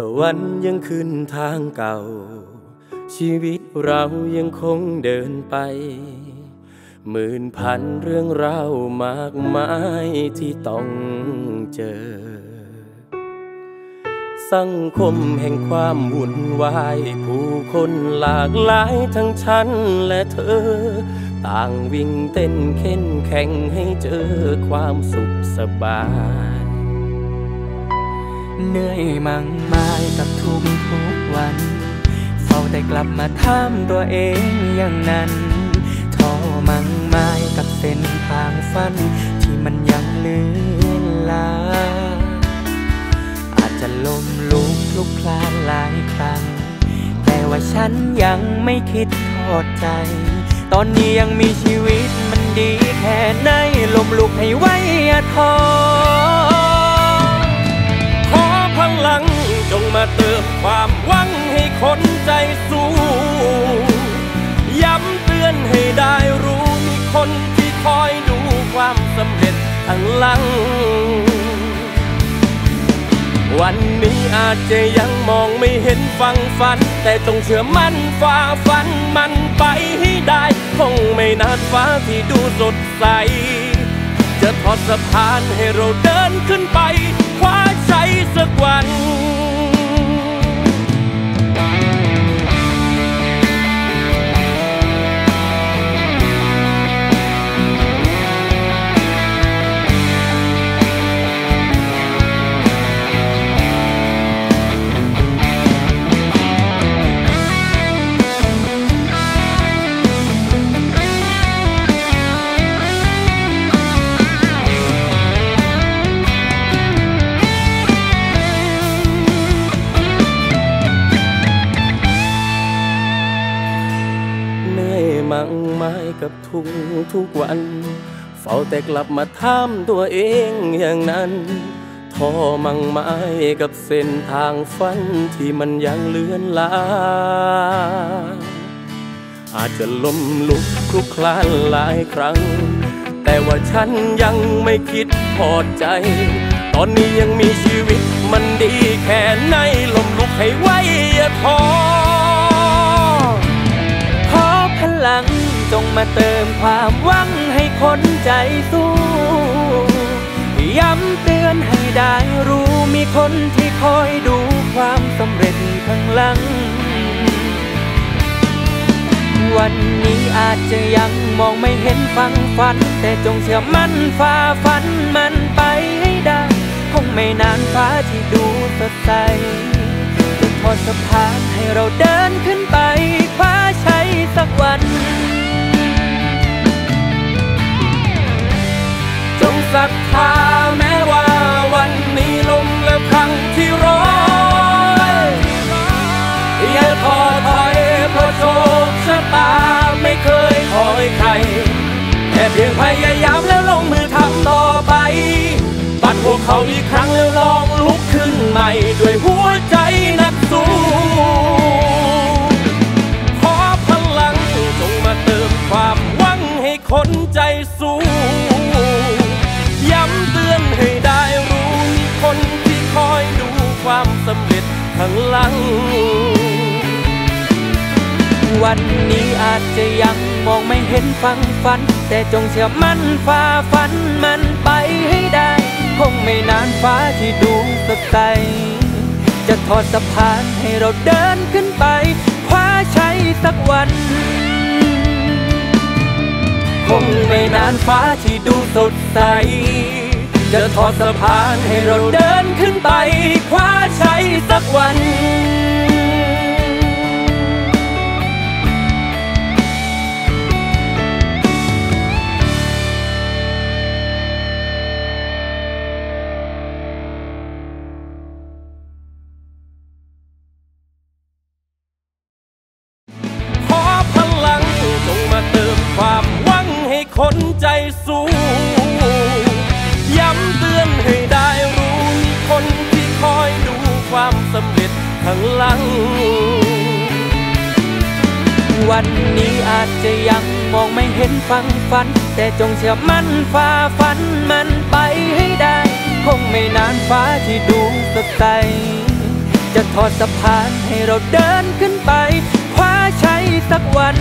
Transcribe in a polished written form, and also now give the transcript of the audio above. ถ้าวันยังขึ้นทางเก่าชีวิตเรายังคงเดินไปหมื่นพันเรื่องราวมากมายที่ต้องเจอสังคมแห่งความวุ่นวายผู้คนหลากหลายทั้งฉันและเธอต่างวิ่งเต้นเข็นแข่งให้เจอความสุขสบายเหนื่อยมั่งมายกับทุกวันเฝ้าแต่กลับมาถามตัวเองอย่างนั้นท้อมั่งมายกับเส้นทางฝันที่มันยังเลือนลาอาจจะล้มลุกคลุกคลานหลายครั้งแต่ว่าฉันยังไม่คิดทอดใจตอนนี้ยังมีชีวิตมันดีแค่ไหนล้มลุกให้ไว้อย่าท้อขอพลังจงมาเติมความหวังให้คนใจสู้ย้ำเตือนให้ได้รู้มีคนที่คอยดูความสำเร็จข้างหลังวันนี้อาจจะยังมองไม่เห็นฝั่งฝันแต่ต้องเชื่อมั่นฝ่าฟันมันไปให้ได้คงไม่นานฟ้าที่ดูสดใสจะทอดสะพานให้เราเดินขึ้นไปคว้าชัยสักวันกับทุกวันเฝ้าแต่กลับมาถามตัวเองอย่างนั้นท้อมั่งมายกับเส้นทางฝันที่มันยังเลือนลางอาจจะล้มลุกคลุกคลานหลายครั้งแต่ว่าฉันยังไม่คิดพอใจตอนนี้ยังมีชีวิตมันดีแค่ไหนล้มลุกให้ไว้อย่าท้อขอพลังจงมาเติมความหวังให้คนใจสู้ย้ำเตือนให้ได้รู้มีคนที่คอยดูความสำเร็จข้างหลังวันนี้อาจจะยังมองไม่เห็นฝั่งฝันแต่จงเชื่อมั่นฝ่าฟันมันไปให้ได้คงไม่นานฟ้าที่ดูสดใสจะทอดสะพานให้เราเดินขึ้นไปคว้าชัยสักวันจงศรัทธาแม้ว่าวันนี้ล้มและพังที่ร้อยอย่าท้อถอยเพราะโชคชะตาไม่เคยคอยใครแค่เพียงพยายามแล้วลงมือทำต่อไปปัดหัวเขาอีกครั้งแล้วลองลุกขึ้นใหม่ด้วยหัวใจนักสู้ขอพลังจงมาเติมความหวังให้คนใจสู้ย้ำเตือนให้ได้รู้มีคนที่คอยดูความสำเร็จข้างหลังวันนี้อาจจะยังมองไม่เห็นฝั่งฝันแต่จงเชื่อมั่นฝ่าฟันมันไปให้ได้คงไม่นานฟ้าที่ดูสดใสจะทอดสะพานให้เราเดินขึ้นไปคว้าชัยสักวันคงไม่นานฟ้าที่ดูสดใสจะทอดสะพานให้เราเดินขึ้นไปคว้าชัยสักวันขอพลังจงมาเติมความคนใจสู้ย้ำเตือนให้ได้รู้มีคนที่คอยดูความสำเร็จข้างหลังวันนี้อาจจะยังมองไม่เห็นฝั่งฝันแต่จงเชื่อมั่นฝ่าฟันมันไปให้ได้คงไม่นานฟ้าที่ดูสดใส จะทอดสะพานให้เราเดินขึ้นไปคว้าชัยสักวัน